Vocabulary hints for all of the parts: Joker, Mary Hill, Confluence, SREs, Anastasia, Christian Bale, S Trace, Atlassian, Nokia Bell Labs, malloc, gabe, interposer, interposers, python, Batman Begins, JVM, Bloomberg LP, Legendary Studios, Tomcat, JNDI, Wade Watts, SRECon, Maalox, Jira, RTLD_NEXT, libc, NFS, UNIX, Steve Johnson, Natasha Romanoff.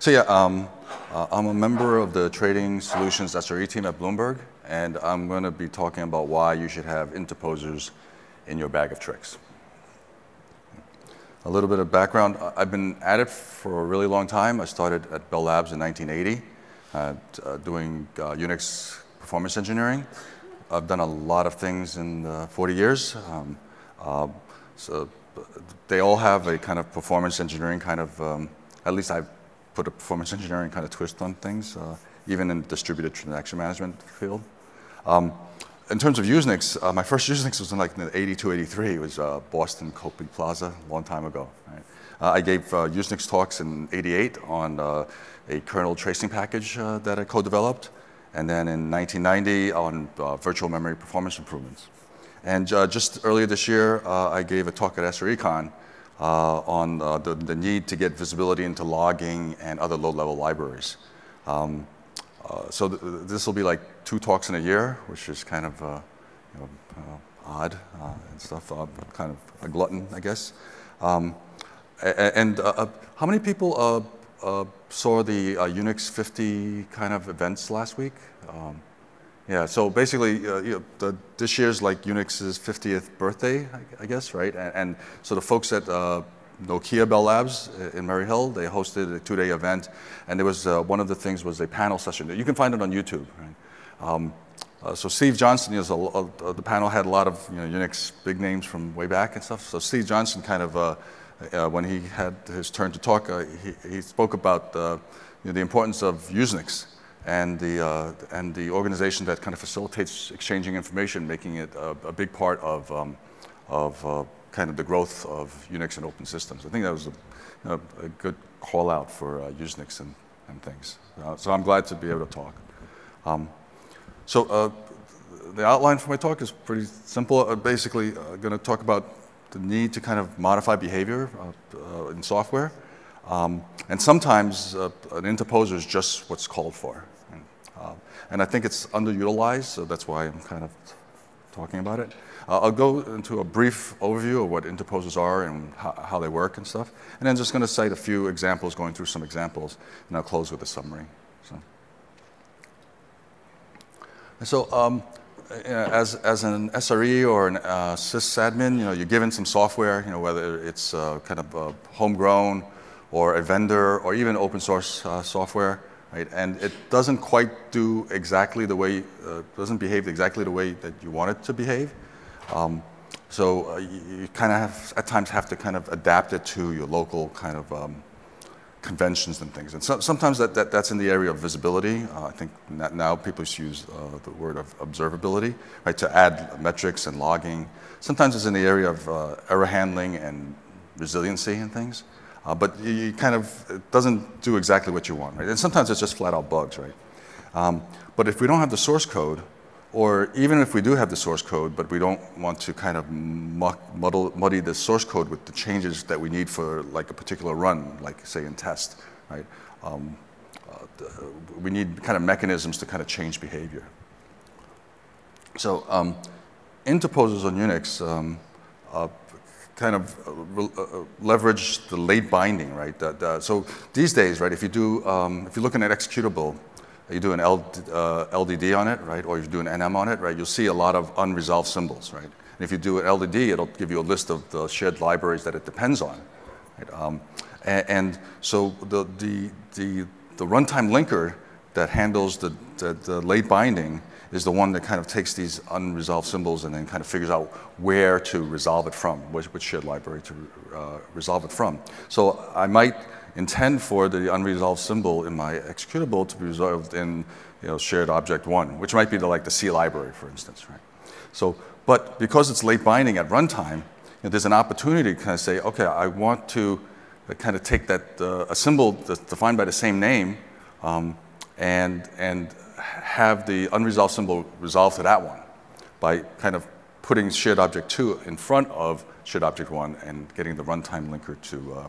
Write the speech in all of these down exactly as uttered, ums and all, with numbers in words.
So yeah, um, uh, I'm a member of the Trading Solutions S R E team at Bloomberg, and I'm going to be talking about why you should have interposers in your bag of tricks. A little bit of background. I've been at it for a really long time. I started at Bell Labs in nineteen eighty uh, uh, doing uh, UNIX performance engineering. I've done a lot of things in uh, forty years. Um, uh, so they all have a kind of performance engineering kind of, um, at least I've put a performance engineering kind of twist on things, uh, even in the distributed transaction management field. Um, In terms of USENIX, uh, my first USENIX was in like eighty-two, eighty-three. It was uh, Boston Copley Plaza, a long time ago. Right? Uh, I gave uh, USENIX talks in eighty-eight on uh, a kernel tracing package uh, that I co-developed, and then in nineteen ninety on uh, virtual memory performance improvements. And uh, just earlier this year, uh, I gave a talk at SRECon uh, on uh, the, the need to get visibility into logging and other low-level libraries. Um, Uh, so th this will be like two talks in a year, which is kind of uh, you know, uh, odd uh, and stuff. Uh, kind of a glutton, I guess. Um, and uh, how many people uh, uh, saw the uh, UNIX fifty kind of events last week? Um, yeah. So basically, uh, you know, the, this year's like UNIX's fiftieth birthday, I, I guess, right? And, and so the folks at uh, Nokia Bell Labs in Mary Hill, they hosted a two-day event, and there was uh, one of the things was a panel session. You can find it on YouTube. Right? Um, uh, so Steve Johnson, is a, uh, the panel had a lot of you know, UNIX big names from way back and stuff. So Steve Johnson kind of, uh, uh, when he had his turn to talk, uh, he, he spoke about uh, you know, the importance of USENIX and the uh, and the organization that kind of facilitates exchanging information, making it a, a big part of um, of uh, kind of the growth of UNIX and open systems. I think that was a, you know, a good call out for uh, USENIX and, and things. Uh, so I'm glad to be able to talk. Um, so uh, the outline for my talk is pretty simple. I'm basically uh, going to talk about the need to kind of modify behavior uh, uh, in software. Um, and sometimes uh, an interposer is just what's called for. And, uh, and I think it's underutilized, so that's why I'm kind of talking about it. Uh, I'll go into a brief overview of what interposers are and how, how they work and stuff. And I'm just going to cite a few examples, going through some examples, and I'll close with a summary. So, so um, as, as an S R E or an uh, sysadmin, you know, you're given some software, you know, whether it's uh, kind of uh, homegrown or a vendor or even open source uh, software. Right? And it doesn't quite do exactly the way, uh, doesn't behave exactly the way that you want it to behave. Um, so uh, you, you kind of have, at times have to kind of adapt it to your local kind of um, conventions and things. And so, sometimes that, that, that's in the area of visibility. Uh, I think now people use uh, the word of observability, right, to add metrics and logging. Sometimes it's in the area of uh, error handling and resiliency and things. Uh, but you kind of, it doesn't do exactly what you want, right? And sometimes it's just flat out bugs, right? Um, but if we don't have the source code, or even if we do have the source code, but we don't want to kind of muck, muddle, muddy the source code with the changes that we need for like a particular run, like say in test, right? Um, uh, we need kind of mechanisms to kind of change behavior. So um, interposers on UNIX, um, uh, kind of leverage the late binding, right? The, the, so these days, right, if you do, um, if you're looking at executable, you do an L D D on it, right, or you do an N M on it, right, you'll see a lot of unresolved symbols, right? And if you do an L D D, it'll give you a list of the shared libraries that it depends on, right? Um, and, and so the, the, the, the runtime linker that handles the, the, the late binding is the one that kind of takes these unresolved symbols and then kind of figures out where to resolve it from, which, which shared library to uh, resolve it from. So I might intend for the unresolved symbol in my executable to be resolved in you know, shared object one, which might be the, like the C library, for instance, right? So, but because it's late binding at runtime, you know, there's an opportunity to kind of say, okay, I want to kind of take that uh, a symbol that's defined by the same name, um, and and. have the unresolved symbol resolve to that one by kind of putting shared object two in front of shared object one and getting the runtime linker to uh,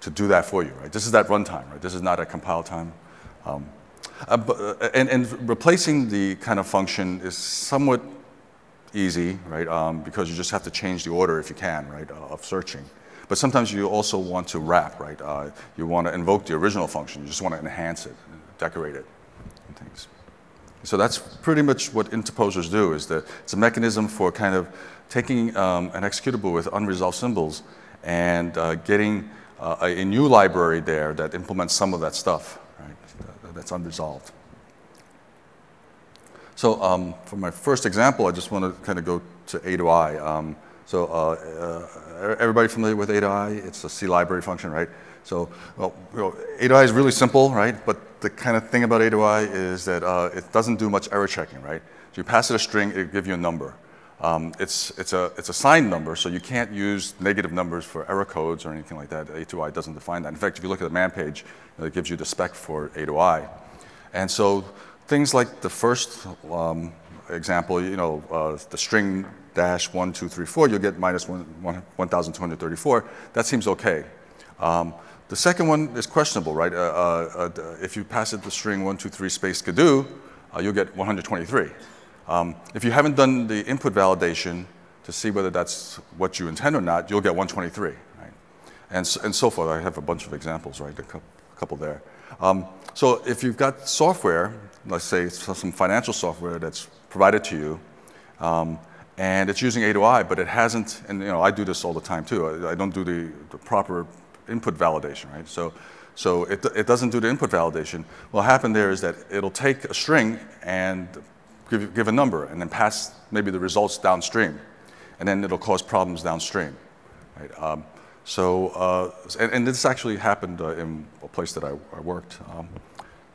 to do that for you, right? This is that runtime, right? This is not a compile time. Um, uh, but, uh, and, and replacing the kind of function is somewhat easy, right? Um, because you just have to change the order if you can, right, uh, of searching. But sometimes you also want to wrap, right? Uh, you want to invoke the original function. You just want to enhance it, decorate it, and things. So that's pretty much what interposers do, is that it's a mechanism for kind of taking um, an executable with unresolved symbols and uh, getting uh, a, a new library there that implements some of that stuff, right, that's unresolved. So um, for my first example, I just want to kind of go to A two I. Um, so uh, uh, everybody familiar with A two I? It's a C library function, right? So well, you know, A two I is really simple, right? But the kind of thing about A two I is that uh, it doesn't do much error checking, right? So you pass it a string, it'll give you a number. Um, it's, it's, a, it's a signed number, so you can't use negative numbers for error codes or anything like that. A two I doesn't define that. In fact, if you look at the man page, it gives you the spec for A two I. And so things like the first um, example, you know, uh, the string dash one, two, three, four, you'll get minus one, one, one thousand two hundred thirty-four. That seems okay. Um, the second one is questionable, right? Uh, uh, uh, if you pass it the string one, two, three, space Kadoo, uh, you'll get one hundred twenty-three. Um, if you haven't done the input validation to see whether that's what you intend or not, you'll get one twenty-three, right? And so, and so forth. I have a bunch of examples, right? A couple there. Um, so if you've got software, let's say some financial software that's provided to you, um, and it's using A two I, but it hasn't, and you know, I do this all the time too. I, I don't do the, the proper input validation, right? So, so it, it doesn't do the input validation. What'll happen there is that it'll take a string and give, give a number, and then pass maybe the results downstream, and then it'll cause problems downstream, right? Um, so, uh, and, and this actually happened uh, in a place that I, I worked, um,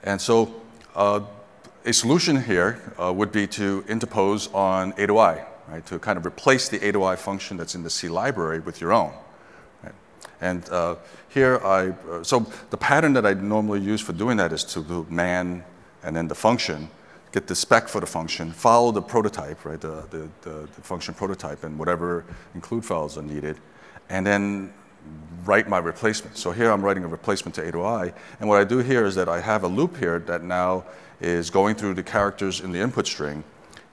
and so. Uh, A solution here uh, would be to interpose on A two I, right, to kind of replace the A two I function that's in the C library with your own. Right? And uh, here I, uh, so the pattern that I normally use for doing that is to do man and then the function, get the spec for the function, follow the prototype, right, the, the, the, the function prototype and whatever include files are needed, and then write my replacement. So here I'm writing a replacement to A two I, and what I do here is that I have a loop here that now is going through the characters in the input string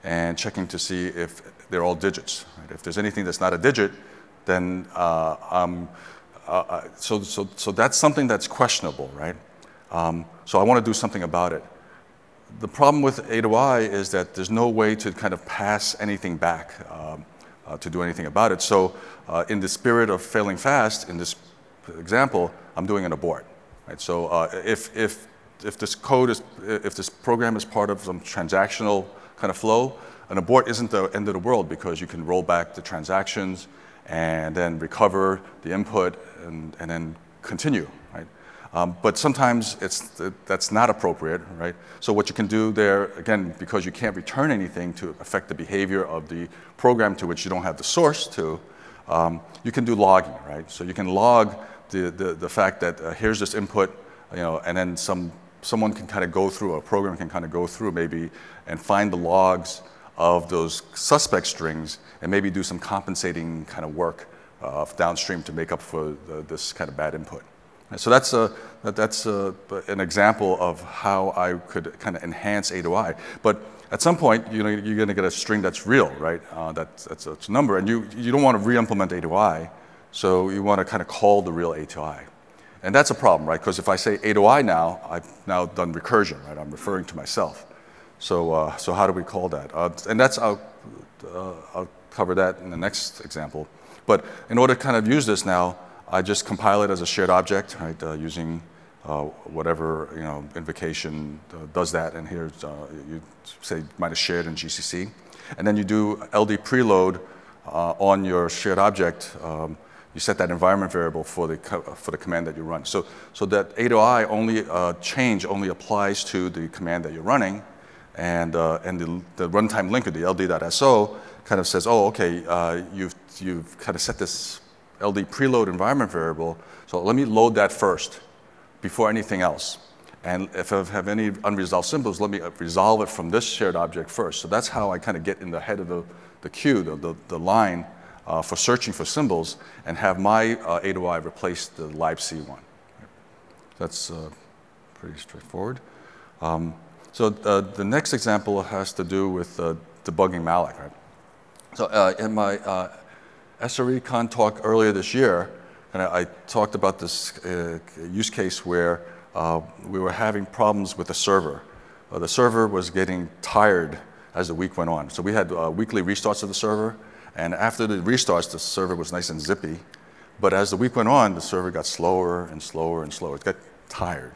and checking to see if they're all digits. Right? If there's anything that's not a digit, then uh, um, uh, so, so, so that's something that's questionable, right? Um, so I want to do something about it. The problem with A two I is that there's no way to kind of pass anything back um, uh, to do anything about it. So uh, in the spirit of failing fast, in this example, I'm doing an abort. Right? So uh, if, if If this code is, if this program is part of some transactional kind of flow, an abort isn't the end of the world because you can roll back the transactions and then recover the input and, and then continue, right? Um, but sometimes it's, that's not appropriate, right? So what you can do there, again, because you can't return anything to affect the behavior of the program to which you don't have the source to, um, you can do logging, right? So you can log the, the, the fact that uh, here's this input, you know, and then some Someone can kind of go through, a program can kind of go through maybe and find the logs of those suspect strings and maybe do some compensating kind of work uh, downstream to make up for the, this kind of bad input. And so that's, a, that's a, an example of how I could kind of enhance A two I. But at some point, you know, you're going to get a string that's real, right? Uh, that's, that's, that's a number. And you, you don't want to re-implement A two I, so you want to kind of call the real A two I. And that's a problem, right? Because if I say A two I now, I've now done recursion, right? I'm referring to myself. So, uh, so how do we call that? Uh, and that's, I'll, uh, I'll cover that in the next example. But in order to kind of use this now, I just compile it as a shared object, right? Uh, using uh, whatever, you know, invocation uh, does that. And here, uh, you say minus shared in G C C. And then you do L D preload uh, on your shared object. Um, You set that environment variable for the for the command that you run. So so that A two I only uh, change only applies to the command that you're running, and uh, and the, the runtime linker, the L D dot S O, kind of says, oh, okay, uh, you've you've kind of set this L D preload environment variable. So let me load that first before anything else. And if I have any unresolved symbols, let me resolve it from this shared object first. So that's how I kind of get in the head of the the queue, the the, the line. Uh, for searching for symbols, and have my uh, A two I replace the libc one. That's uh, pretty straightforward. Um, so uh, the next example has to do with uh, debugging Maalox. Right? So uh, in my uh, S R E Con talk earlier this year, And I, I talked about this uh, use case where uh, we were having problems with the server. Uh, the server was getting tired as the week went on. So we had uh, weekly restarts of the server. And after the restarts, the server was nice and zippy. But as the week went on, the server got slower and slower and slower. It got tired.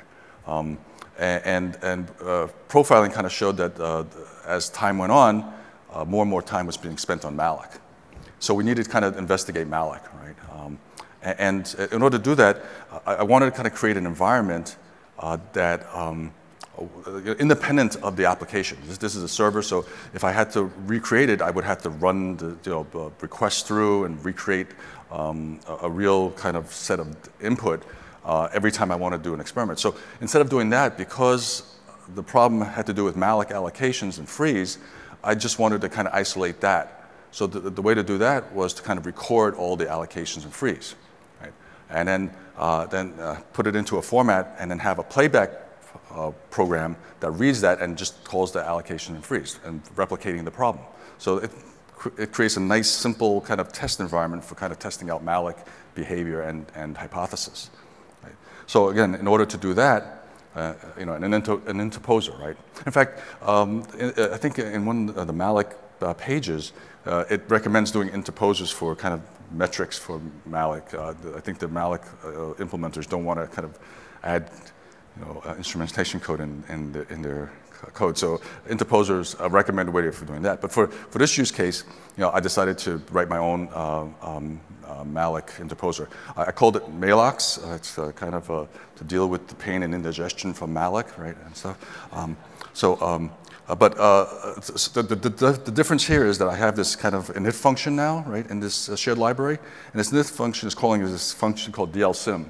Um, and and uh, profiling kind of showed that uh, as time went on, uh, more and more time was being spent on Maalox. So we needed to kind of investigate Maalox, right? Um, and, and in order to do that, I, I wanted to kind of create an environment uh, that um, independent of the application. This, this is a server, so if I had to recreate it, I would have to run the you know, uh, request through and recreate um, a, a real kind of set of input uh, every time I want to do an experiment. So instead of doing that, because the problem had to do with Maalox allocations and freeze, I just wanted to kind of isolate that. So the, the way to do that was to kind of record all the allocations and freeze, right? And then, uh, then uh, put it into a format and then have a playback Uh, program that reads that and just calls the allocation and freeze and replicating the problem. So it, cr it creates a nice, simple kind of test environment for kind of testing out Maalox behavior and, and hypothesis. Right? So again, in order to do that, uh, you know, an, inter an interposer, right? In fact, um, I think in one of the Maalox uh, pages, uh, it recommends doing interposers for kind of metrics for Maalox. Uh, I think the Maalox uh, implementers don't want to kind of add You know, uh, instrumentation code in, in, the, in their code. So interposer is a recommended way for doing that. But for, for this use case, you know, I decided to write my own uh, um, uh, Maalox interposer. I, I called it Maalox. Uh, it's uh, kind of uh, to deal with the pain and indigestion from Maalox, right, and stuff. Um, so, um, uh, but uh, the, the, the, the difference here is that I have this kind of init function now, right, in this uh, shared library. And this init function is calling this function called D L sim.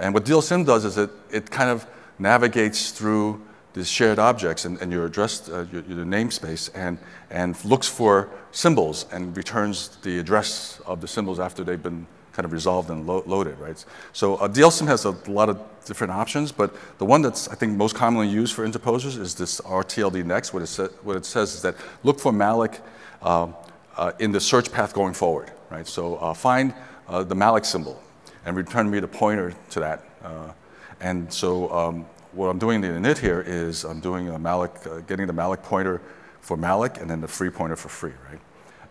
And what D L sim does is it, it kind of navigates through these shared objects and, and your address, uh, your, your namespace, and, and looks for symbols and returns the address of the symbols after they've been kind of resolved and lo loaded, right? So uh, D L sim has a lot of different options, but the one that's, I think, most commonly used for interposers is this R T L D next. What it, sa what it says is that look for Maalox uh, uh, in the search path going forward, right? So uh, find uh, the Maalox symbol and return me the pointer to that. Uh, and so um, what I'm doing in the init here is I'm doing a Maalox, uh, getting the Maalox pointer for Maalox and then the free pointer for free, right?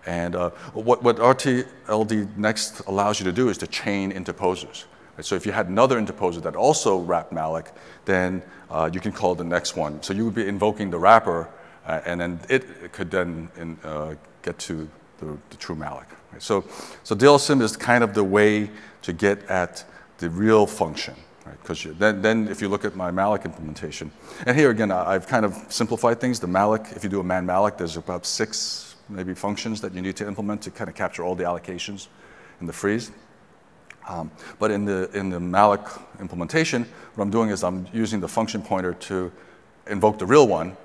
And uh, what, what R T L D next allows you to do is to chain interposers. Right? So if you had another interposer that also wrapped Maalox, then uh, you can call the next one. So you would be invoking the wrapper, uh, and then it could then in, uh, get to the, the true Maalox. Right? So, so D L sim is kind of the way to get at the real function, right? Because then, then if you look at my Maalox implementation, and here again, I've kind of simplified things. The Maalox, if you do a man Maalox, there's about six maybe functions that you need to implement to kind of capture all the allocations in the freeze. Um, but in the, in the Maalox implementation, what I'm doing is I'm using the function pointer to invoke the real one.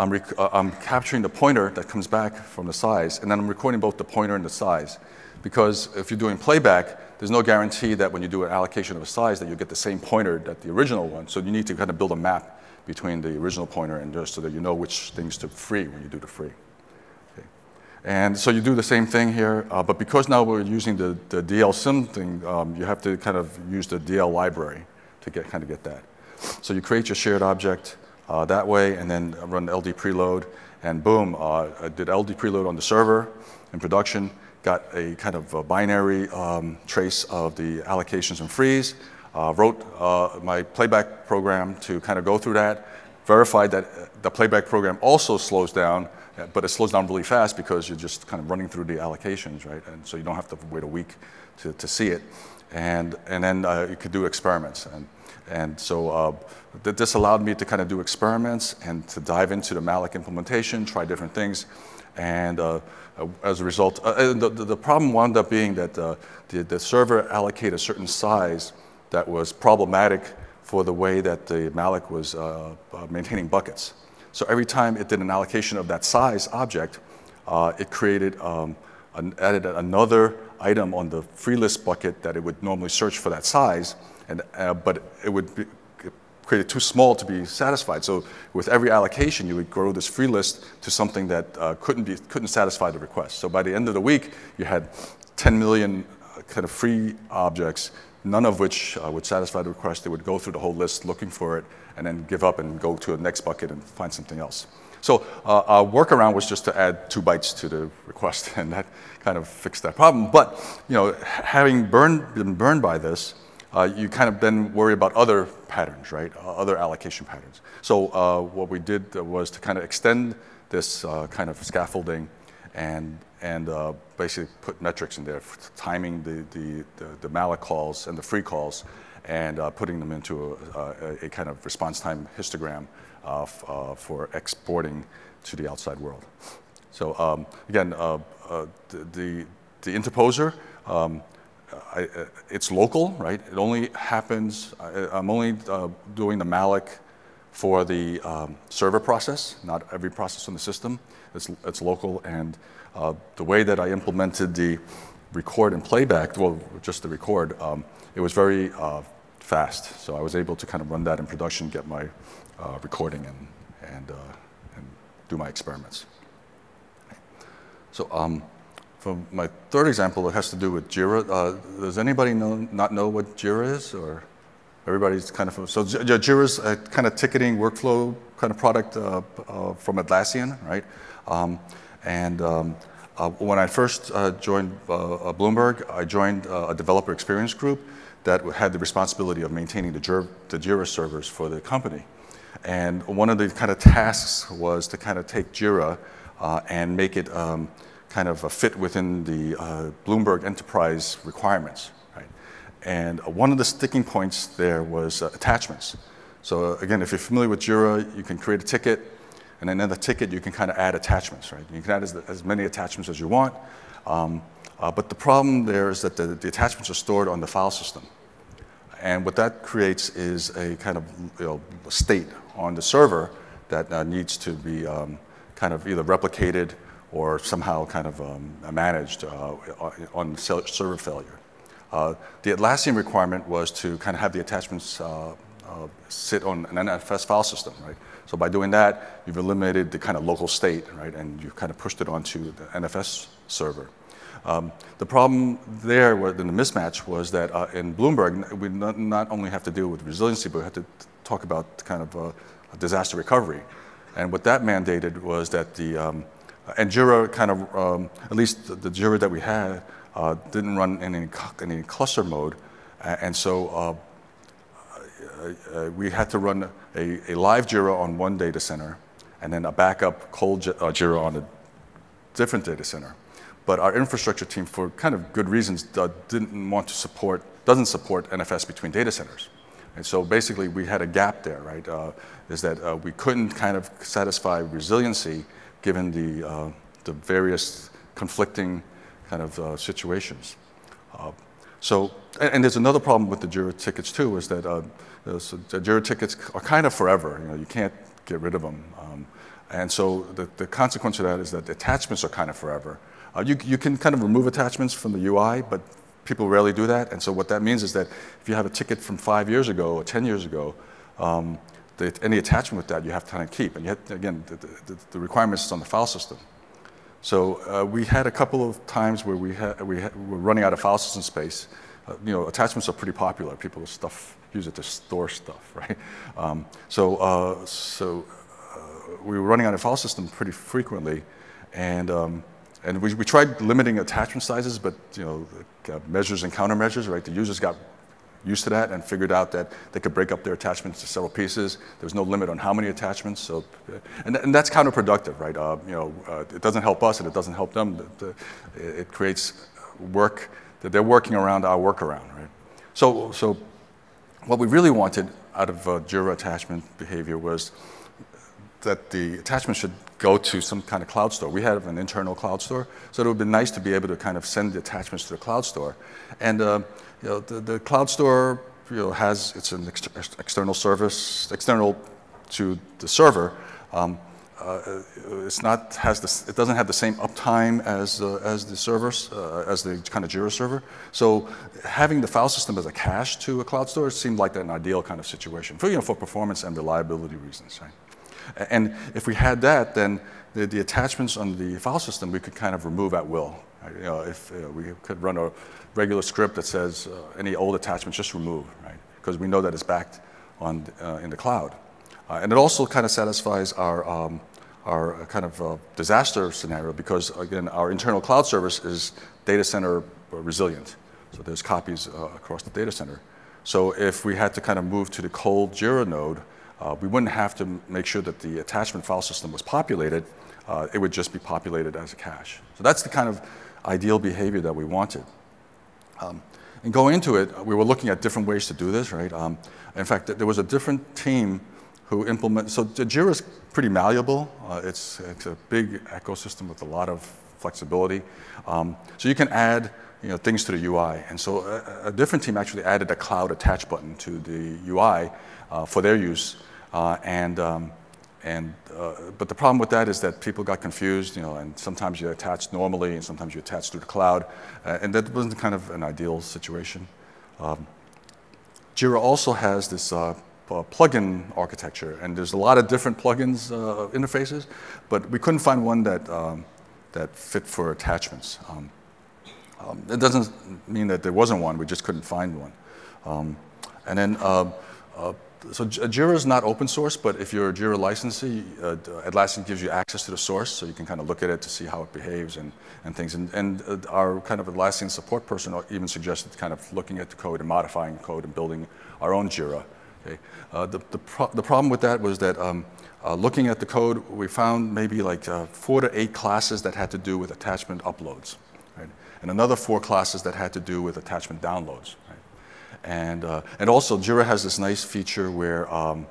I'm, rec uh, I'm capturing the pointer that comes back from the size, and then I'm recording both the pointer and the size. Because if you're doing playback, there's no guarantee that when you do an allocation of a size that you'll get the same pointer that the original one. So you need to kind of build a map between the original pointer and yours so that you know which things to free when you do the free. Okay. And so you do the same thing here, uh, but because now we're using the, the D L sim thing, um, you have to kind of use the D L library to get, kind of get that. So you create your shared object uh, that way and then run L D preload, and boom, uh, I did L D preload on the server in production, got a kind of a binary um, trace of the allocations and frees, uh, wrote uh, my playback program to kind of go through that, verified that the playback program also slows down, but it slows down really fast because you're just kind of running through the allocations, right? And so you don't have to wait a week to, to see it. And, and then uh, you could do experiments. And, and so uh, th this allowed me to kind of do experiments and to dive into the Maalox implementation, try different things. And uh, as a result, uh, the, the problem wound up being that uh, the, the server allocated a certain size that was problematic for the way that the Maalox was uh, uh, maintaining buckets. So every time it did an allocation of that size object, uh, it created, um, an, added another item on the free list bucket that it would normally search for that size, and, uh, but it would be created too small to be satisfied. So with every allocation, you would grow this free list to something that uh, couldn't be couldn't satisfy the request. So by the end of the week, you had ten million kind of free objects, none of which uh, would satisfy the request. They would go through the whole list looking for it and then give up and go to the next bucket and find something else. So uh, our workaround was just to add two bytes to the request, and that kind of fixed that problem. But you know, having burned, been burned by this, uh, you kind of then worry about other patterns, right? Uh, other allocation patterns. So uh, what we did was to kind of extend this uh, kind of scaffolding and and uh, basically put metrics in there, for timing the, the, the, the malloc calls and the free calls, and uh, putting them into a, a, a kind of response time histogram uh, f uh, for exporting to the outside world. So um, again, uh, uh, the, the, the interposer, um, I, uh, it's local, right? It only happens, I, I'm only uh, doing the malloc for the um, server process, not every process on the system. It's, it's local, and uh, the way that I implemented the record and playback, well, just the record, um, it was very uh, fast. So I was able to kind of run that in production, get my uh, recording and, and, uh, and do my experiments. So um, for my third example, it has to do with Jira. Uh, does anybody know, not know what Jira is? Or everybody's kind of, so Jira's a kind of ticketing workflow kind of product uh, uh, from Atlassian, right? Um, and um, uh, when I first uh, joined uh, Bloomberg, I joined uh, a developer experience group that had the responsibility of maintaining the Jira, the Jira servers for the company. And one of the kind of tasks was to kind of take Jira uh, and make it um, kind of a fit within the uh, Bloomberg enterprise requirements. And one of the sticking points there was uh, attachments. So uh, again, if you're familiar with Jira, you can create a ticket, and then in the ticket, you can kind of add attachments, right? You can add as, as many attachments as you want. Um, uh, but the problem there is that the, the attachments are stored on the file system. And what that creates is a kind of you know, state on the server that uh, needs to be um, kind of either replicated or somehow kind of um, managed uh, on server failure. Uh, the Atlassian requirement was to kind of have the attachments uh, uh, sit on an N F S file system, right? So by doing that, you've eliminated the kind of local state, right? And you've kind of pushed it onto the N F S server. Um, the problem there, in the mismatch, was that uh, in Bloomberg, we not, not only have to deal with resiliency, but we have to talk about kind of uh, disaster recovery. And what that mandated was that the, um, and Jira kind of, um, at least the, the Jira that we had, Uh, didn't run in any, in any cluster mode, and so uh, uh, uh, we had to run a, a live Jira on one data center and then a backup cold uh, Jira on a different data center. But our infrastructure team, for kind of good reasons, uh, didn't want to support, doesn't support N F S between data centers. And so basically we had a gap there, right? Uh, is that uh, we couldn't kind of satisfy resiliency given the, uh, the various conflicting kind of uh, situations. Uh, so, and, and there's another problem with the Jira tickets too, is that uh, the, so the Jira tickets are kind of forever. You know, you can't get rid of them. Um, and so the, the consequence of that is that the attachments are kind of forever. Uh, you, you can kind of remove attachments from the U I, but people rarely do that. And so what that means is that if you have a ticket from five years ago or ten years ago, um, the, any attachment with that you have to kind of keep. And yet, again, the, the, the requirements is on the file system. So uh, we had a couple of times where we, ha we, ha we were running out of file system space. Uh, you know, attachments are pretty popular. People stuff, use it to store stuff, right? Um, so uh, so uh, we were running out of file system pretty frequently, and um, and we, we tried limiting attachment sizes, but you know, uh, measures and countermeasures, right? The users got used to that and figured out that they could break up their attachments to several pieces. There was no limit on how many attachments. So, and, and that's counterproductive, right? Uh, you know, uh, it doesn't help us and it doesn't help them. The, the, it creates work that they're working around our workaround, right? So, so what we really wanted out of uh, Jira attachment behavior was that the attachment should go to some kind of cloud store. We have an internal cloud store, so it would be nice to be able to kind of send the attachments to the cloud store. And uh, you know, the, the cloud store you know, has, it's an ex external service, external to the server. Um, uh, it's not, has the, it doesn't have the same uptime as, uh, as the servers, uh, as the kind of Jira server. So having the file system as a cache to a cloud store seemed like an ideal kind of situation for, you know, for performance and reliability reasons, right? And if we had that, then the, the attachments on the file system we could kind of remove at will. Right? You know, if uh, we could run a regular script that says uh, any old attachments, just remove, right? Because we know that it's backed on uh, in the cloud. Uh, and it also kind of satisfies our, um, our kind of uh, disaster scenario because, again, our internal cloud service is data center resilient. So there's copies uh, across the data center. So if we had to kind of move to the cold Jira node, uh, we wouldn't have to make sure that the attachment file system was populated. Uh, it would just be populated as a cache. So that's the kind of ideal behavior that we wanted. Um, and going into it, we were looking at different ways to do this, right? Um, in fact, there was a different team who implement, so Jira is pretty malleable. Uh, it's, it's a big ecosystem with a lot of flexibility. Um, so you can add you know, things to the U I. And so a, a different team actually added a cloud attach button to the U I uh, for their use. Uh, and, um, and, uh, but the problem with that is that people got confused, you know, and sometimes you attach normally and sometimes you attach through the cloud. Uh, and that wasn't kind of an ideal situation. Um, Jira also has this uh, uh, plugin architecture, and there's a lot of different plugins uh, interfaces, but we couldn't find one that, um, that fit for attachments. Um, Um, it doesn't mean that there wasn't one, we just couldn't find one. Um, and then, uh, uh, so Jira is not open source, but if you're a Jira licensee, uh, Atlassian gives you access to the source, so you can kind of look at it to see how it behaves and, and things. And, and uh, our kind of Atlassian support person even suggested kind of looking at the code and modifying code and building our own Jira. Okay. Uh, the, the, pro the problem with that was that um, uh, looking at the code, we found maybe like uh, four to eight classes that had to do with attachment uploads. Right? And another four classes that had to do with attachment downloads. Right? And, uh, and also, Jira has this nice feature where um,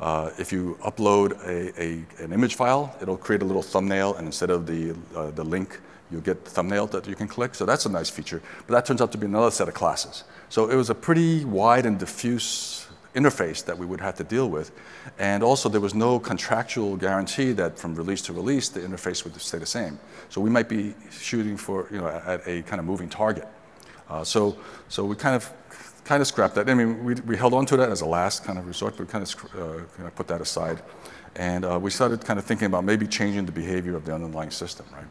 uh, if you upload a, a, an image file, it'll create a little thumbnail, and instead of the, uh, the link, you'll get the thumbnail that you can click. So that's a nice feature. But that turns out to be another set of classes. So it was a pretty wide and diffuse interface that we would have to deal with. And also, there was no contractual guarantee that from release to release, the interface would stay the same. So we might be shooting for, you know, at a kind of moving target. Uh, so, so we kind of, kind of scrapped that. I mean, we, we held on to that as a last kind of resort, but we kind of uh, you know, put that aside. And uh, we started kind of thinking about maybe changing the behavior of the underlying system, right?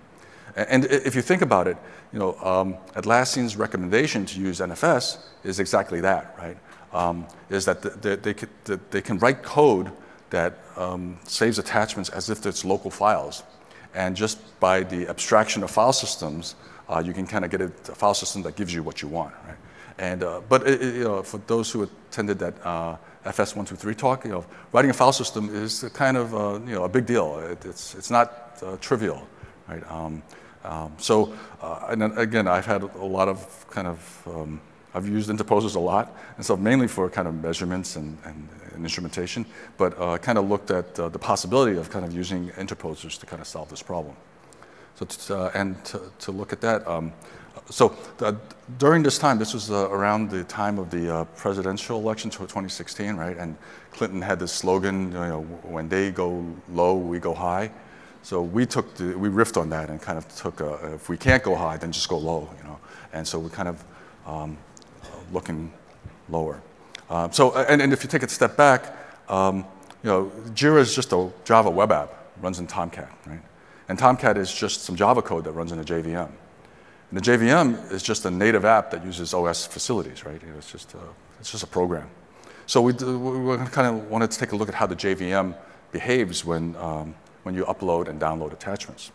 And if you think about it, you know, um, Atlassian's recommendation to use N F S is exactly that, right? Um, is that they, they, could, that they can write code that um, saves attachments as if it's local files. And just by the abstraction of file systems, uh, you can kind of get a file system that gives you what you want, right? And, uh, but it, it, you know, for those who attended that uh, F S one two three talk, you know, writing a file system is a kind of uh, you know, a big deal. It, it's, it's not uh, trivial, right? Um, um, so, uh, and then, again, I've had a lot of kind of um, I've used interposers a lot, and so mainly for kind of measurements and, and, and instrumentation, but uh, kind of looked at uh, the possibility of kind of using interposers to kind of solve this problem. So, to, uh, and to, to look at that, um, so the, during this time, this was uh, around the time of the uh, presidential election to twenty sixteen, right? And Clinton had this slogan, you know, when they go low, we go high. So we took, the, we riffed on that and kind of took, a, if we can't go high, then just go low, you know? And so we kind of, um, looking lower. Um, so, and, and if you take a step back, um, you know, Jira is just a Java web app, runs in Tomcat, right? And Tomcat is just some Java code that runs in a J V M. And the J V M is just a native app that uses O S facilities, right? You know, it's just a, it's just a program. So we, we kind of wanted to take a look at how the J V M behaves when, um, when you upload and download attachments.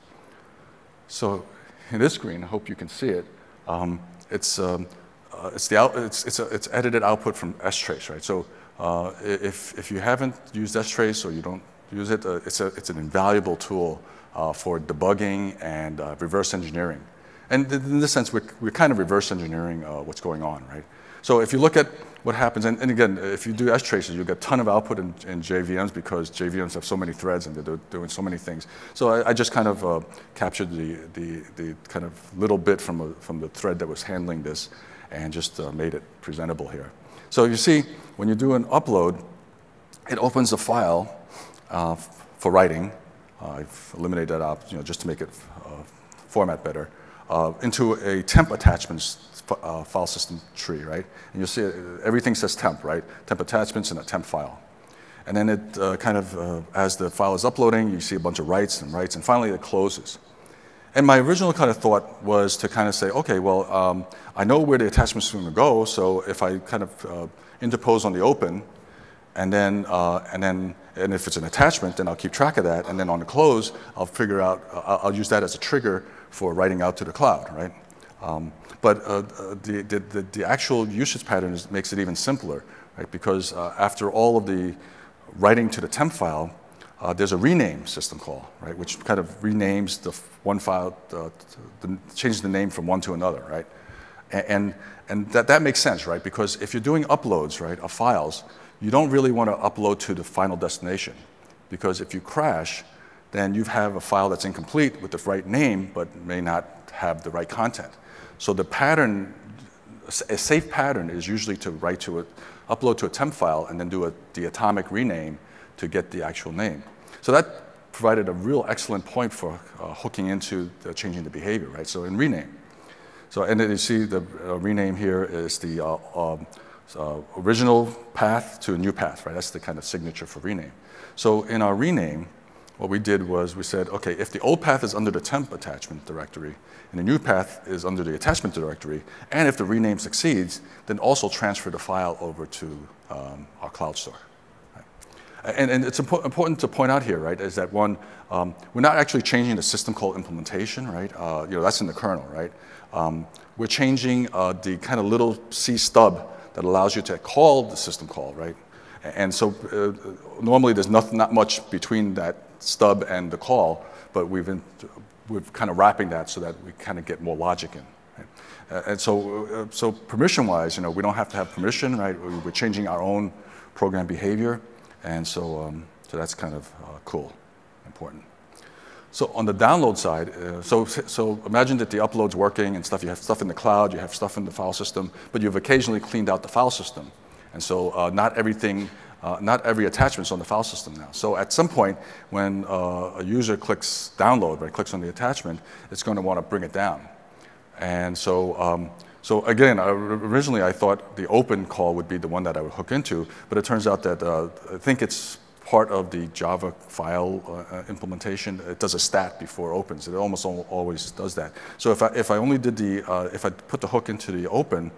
So in this screen, I hope you can see it, um, it's, um, Uh, it's, the out, it's, it's, a, it's edited output from S Trace, right? So uh, if, if you haven't used S Trace or you don't use it, uh, it's, a, it's an invaluable tool uh, for debugging and uh, reverse engineering. And in this sense, we're, we're kind of reverse engineering uh, what's going on, right? So if you look at what happens, and, and again, if you do S traces, you get a ton of output in, in J V Ms because J V Ms have so many threads and they're doing so many things. So I, I just kind of uh, captured the, the, the kind of little bit from, a, from the thread that was handling this, and just uh, made it presentable here. So you see, when you do an upload, it opens a file uh, for writing. Uh, I've eliminated that out, you know, just to make it uh, format better, uh, into a temp attachments uh, file system tree, right? And you'll see it, everything says temp, right? Temp attachments and a temp file. And then it uh, kind of, uh, as the file is uploading, you see a bunch of writes and writes, and finally it closes. And my original kind of thought was to kind of say, okay, well, um, I know where the attachment is going to go, so if I kind of uh, interpose on the open, and then, uh, and then, and if it's an attachment, then I'll keep track of that, and then on the close, I'll figure out, uh, I'll use that as a trigger for writing out to the cloud, right? Um, but uh, the, the, the actual usage pattern is, makes it even simpler, right? Because uh, after all of the writing to the temp file, Uh, there's a rename system call, right, which kind of renames the one file, uh, the, changes the name from one to another, right? And, and that, that makes sense, right? Because if you're doing uploads, right, of files, you don't really want to upload to the final destination. Because if you crash, then you have a file that's incomplete with the right name, but may not have the right content. So the pattern, a safe pattern is usually to write to it, upload to a temp file, and then do a, the atomic rename to get the actual name. So that provided a real excellent point for uh, hooking into the changing the behavior, right? So in rename. So, and then you see the uh, rename here is the uh, um, uh, original path to a new path, right? That's the kind of signature for rename. So in our rename, what we did was we said, okay, if the old path is under the temp attachment directory and the new path is under the attachment directory, and if the rename succeeds, then also transfer the file over to um, our cloud store. And, and it's impo important to point out here, right, is that one, um, we're not actually changing the system call implementation, right? Uh, you know, that's in the kernel, right? Um, we're changing uh, the kind of little C stub that allows you to call the system call, right? And so uh, normally there's not, not much between that stub and the call, but we've been, we're kind of wrapping that so that we kind of get more logic in. Right? Uh, and so, uh, so permission-wise, you know, we don't have to have permission, right? We're changing our own program behavior. And so, um, so that's kind of uh, cool, important. So on the download side, uh, so, so imagine that the upload's working and stuff. You have stuff in the cloud, you have stuff in the file system, but you've occasionally cleaned out the file system. And so uh, not everything, uh, not every attachment's on the file system now. So at some point, when uh, a user clicks download, right, clicks on the attachment, it's going to want to bring it down. And so, um, So again, I, originally I thought the open call would be the one that I would hook into, but it turns out that uh, I think it's part of the Java file uh, implementation. It does a stat before opens. It almost always does that. So if I, if I only did the, uh, if I put the hook into the open,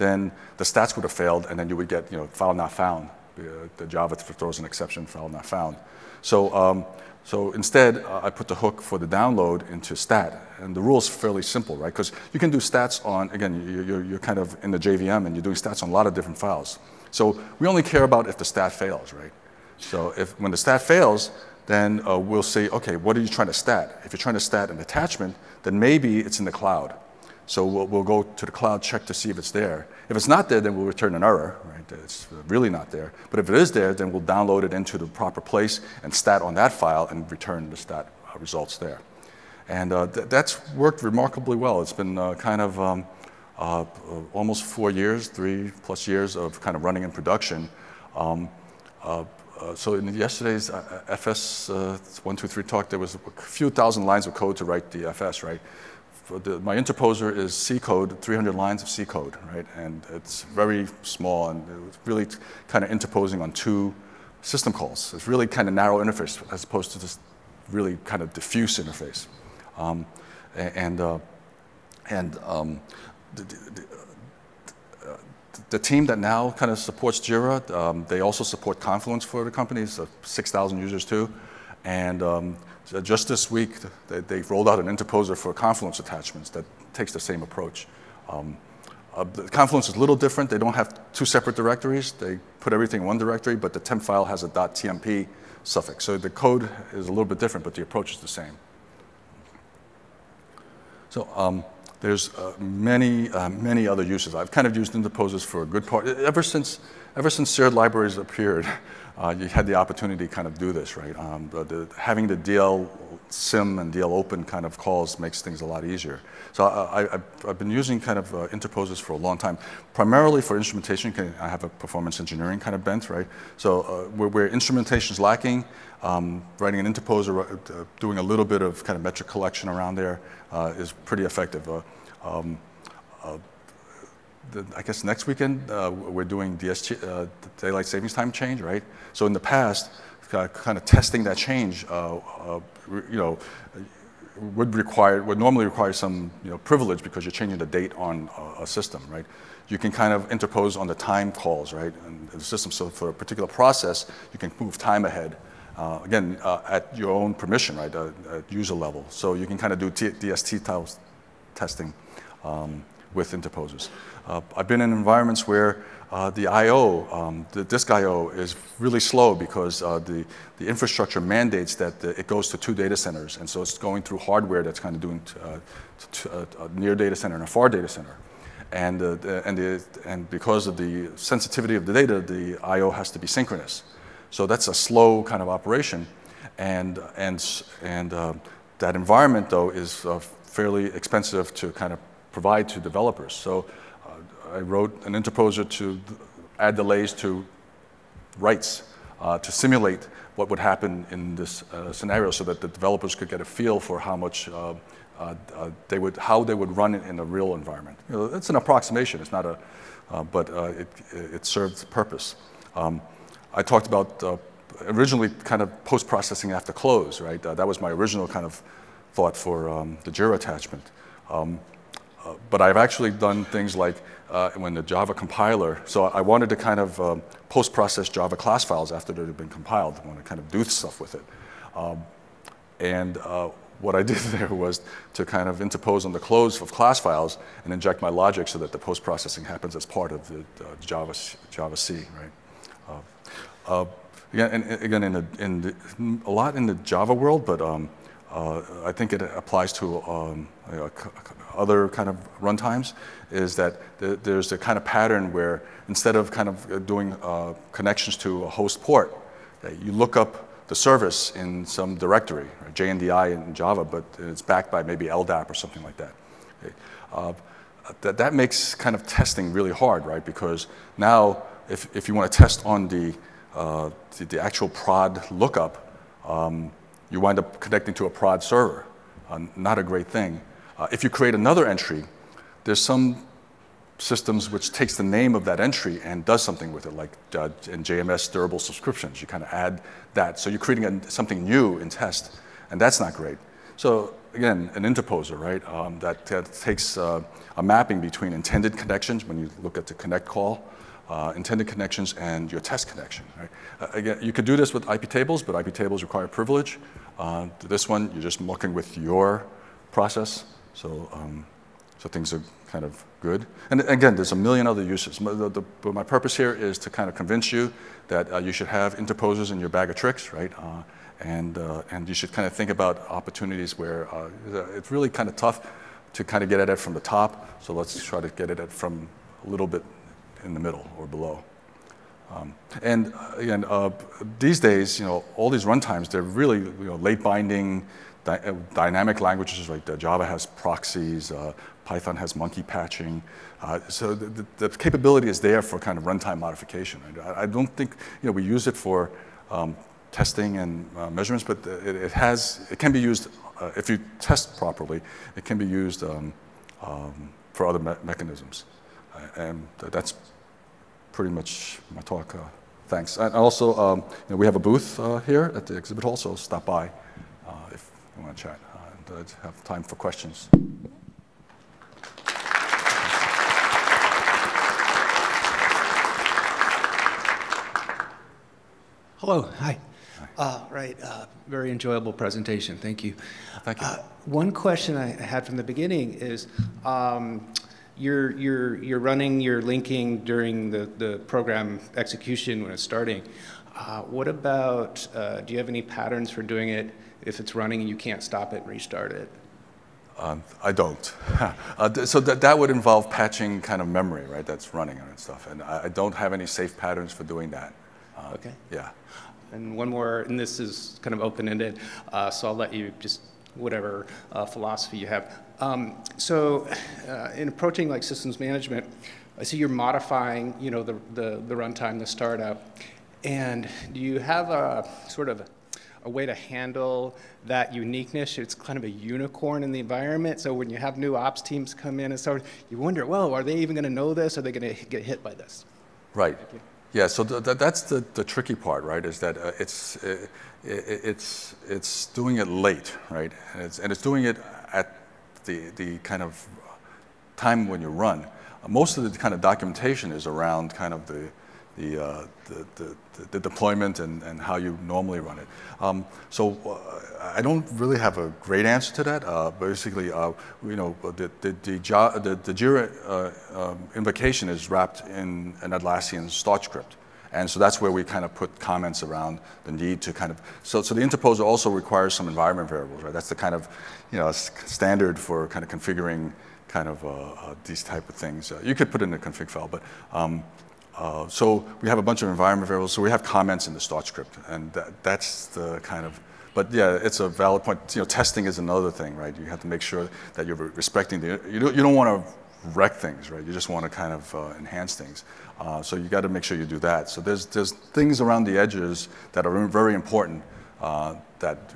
then the stats would have failed, and then you would get, you know, file not found. Uh, the Java throws an exception, file not found. So, um, So instead, uh, I put the hook for the download into stat. And the rule's fairly simple, right? Because you can do stats on, again, you, you're, you're kind of in the J V M and you're doing stats on a lot of different files. So we only care about if the stat fails, right? So if, when the stat fails, then uh, we'll say, okay, what are you trying to stat? If you're trying to stat an attachment, then maybe it's in the cloud. So we'll, we'll go to the cloud, check to see if it's there. If it's not there, then we'll return an error, right? It's really not there. But if it is there, then we'll download it into the proper place and stat on that file and return the stat results there. And uh, th that's worked remarkably well. It's been uh, kind of um, uh, almost four years, three plus years of kind of running in production. Um, uh, Uh, so in yesterday's uh, F S uh, one two three talk, there was a few thousand lines of code to write the F S, right? For the, my interposer is C code, three hundred lines of C code, right? And it's very small, and it's really kind of interposing on two system calls. It's really kind of narrow interface as opposed to this really kind of diffuse interface. Um, and uh, and um, the, the, The team that now kind of supports Jira, um, they also support Confluence for the companies, uh, six thousand users too. And um, just this week, they, they rolled out an interposer for Confluence attachments that takes the same approach. Um, uh, Confluence is a little different. They don't have two separate directories. They put everything in one directory, but the temp file has a .tmp suffix. So the code is a little bit different, but the approach is the same. So. Um, There's uh, many, uh, many other uses. I've kind of used interposers for a good part. Ever since, ever since shared libraries appeared, uh, you had the opportunity to kind of do this, right? Um, the, the, having the D L sim and D L open kind of calls makes things a lot easier. So I, I, I've been using kind of uh, interposers for a long time, primarily for instrumentation. I have a performance engineering kind of bent, right? So uh, where, where instrumentation is lacking, um, writing an interposer, uh, doing a little bit of kind of metric collection around there uh, is pretty effective. Uh, um, uh, the, I guess next weekend uh, we're doing D S T, uh, daylight savings time change, right? So in the past, kind of testing that change, uh, uh, you know, would require, would normally require some you know, privilege because you're changing the date on a, a system, right? You can kind of interpose on the time calls, right? And the system, so for a particular process, you can move time ahead. Uh, again, uh, at your own permission, right? Uh, at user level. So you can kind of do T D S T testing um, with interposers. Uh, I've been in environments where uh, the I O, um, the disk I O is really slow because uh, the, the infrastructure mandates that the, it goes to two data centers. And so it's going through hardware that's kind of doing uh, to, uh, a near data center and a far data center. And, uh, and, the, and because of the sensitivity of the data, the I O has to be synchronous. So that's a slow kind of operation. And, and, and uh, that environment, though, is uh, fairly expensive to kind of provide to developers. So uh, I wrote an interposer to add delays to writes uh, to simulate what would happen in this uh, scenario so that the developers could get a feel for how much uh, Uh, uh, they would, how they would run it in a real environment. You know, it's an approximation, it's not a, uh, but uh, it, it serves the purpose. Um, I talked about uh, originally kind of post-processing after close, right? Uh, that was my original kind of thought for um, the Jira attachment. Um, uh, but I've actually done things like uh, when the Java compiler, so I wanted to kind of um, post-process Java class files after they've been compiled. I want to kind of do stuff with it. Um, and uh, What I did there was to kind of interpose on the close of class files and inject my logic so that the post-processing happens as part of the uh, Java, Java C, right? Uh, uh, again, and, again in, the, in the, a lot in the Java world, but um, uh, I think it applies to um, you know, other kind of runtimes, is that the, there's a kind of pattern where instead of kind of doing uh, connections to a host port, that you look up the service in some directory, right? J N D I in Java, but it's backed by maybe L D A P or something like that. Okay. Uh, that, that makes kind of testing really hard, right? Because now if, if you want to test on the, uh, the, the actual prod lookup, um, you wind up connecting to a prod server. Uh, not a great thing. Uh, if you create another entry, there's some systems which takes the name of that entry and does something with it, like uh, in J M S durable subscriptions. You kind of add that. So you're creating a, something new in test, and that's not great. So again, an interposer, right? Um, that, that takes uh, a mapping between intended connections, when you look at the connect call, uh, intended connections and your test connection, right? Uh, again, you could do this with I P tables, but I P tables require privilege. Uh, this one, you're just mucking with your process. So, um, so things are kind of good. And again, there's a million other uses. My, the, the, but my purpose here is to kind of convince you that uh, you should have interposers in your bag of tricks, right? Uh, and, uh, and you should kind of think about opportunities where uh, it's really kind of tough to kind of get at it from the top. So let's try to get at it from a little bit in the middle or below. Um, and again, uh, these days, you know, all these runtimes, they're really you know, late binding, dy dynamic languages, right? The Java has proxies, uh, Python has monkey patching. Uh, so the, the, the capability is there for kind of runtime modification. Right? I, I don't think, you know, we use it for um, testing and uh, measurements, but it, it has, it can be used, uh, if you test properly, it can be used um, um, for other me mechanisms. Uh, and that's pretty much my talk. Uh, thanks. And also, um, you know, we have a booth uh, here at the exhibit hall, so stop by uh, if you want to chat. Uh, and I have time for questions. Hello, hi. Hi. Uh, right, uh, very enjoyable presentation, thank you. Thank you. Uh, one question I had from the beginning is, um, you're, you're, you're running your linking during the, the program execution when it's starting. Uh, what about, uh, do you have any patterns for doing it if it's running and you can't stop it and restart it? Um, I don't. uh, th so th that would involve patching kind of memory, right, that's running and stuff. And I, I don't have any safe patterns for doing that. Uh, okay. Yeah. And one more, and this is kind of open-ended, uh, so I'll let you just whatever uh, philosophy you have. Um, so, uh, in approaching like systems management, I see you're modifying, you know, the the, the runtime, the startup, and do you have a sort of a way to handle that uniqueness? It's kind of a unicorn in the environment. So when you have new ops teams come in and so you wonder, well, are they even going to know this? Are they going to get hit by this? Right. Yeah, so th th that's the, the tricky part, right, is that uh, it's, it, it's, it's doing it late, right? And it's, and it's doing it at the, the kind of time when you run. Most of the kind of documentation is around kind of the, the, uh, the, the, the deployment and, and how you normally run it. Um, so uh, I don't really have a great answer to that. Uh, basically, uh, you know, the, the, the, Jira, the, the Jira uh, um, invocation is wrapped in an Atlassian start script. And so that's where we kind of put comments around the need to kind of, so, so the interposer also requires some environment variables, right? That's the kind of, you know, standard for kind of configuring kind of uh, uh, these type of things. Uh, you could put it in a config file, but um, uh, so we have a bunch of environment variables. So we have comments in the start script, and that, that's the kind of. But yeah, it's a valid point. You know, testing is another thing, right? You have to make sure that you're respecting the. You don't, you don't want to wreck things, right? You just want to kind of uh, enhance things. Uh, so you got to make sure you do that. So there's there's things around the edges that are very important uh, that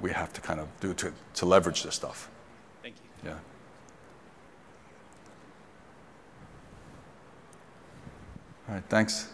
we have to kind of do to to leverage this stuff. Thank you. Yeah. All right, thanks.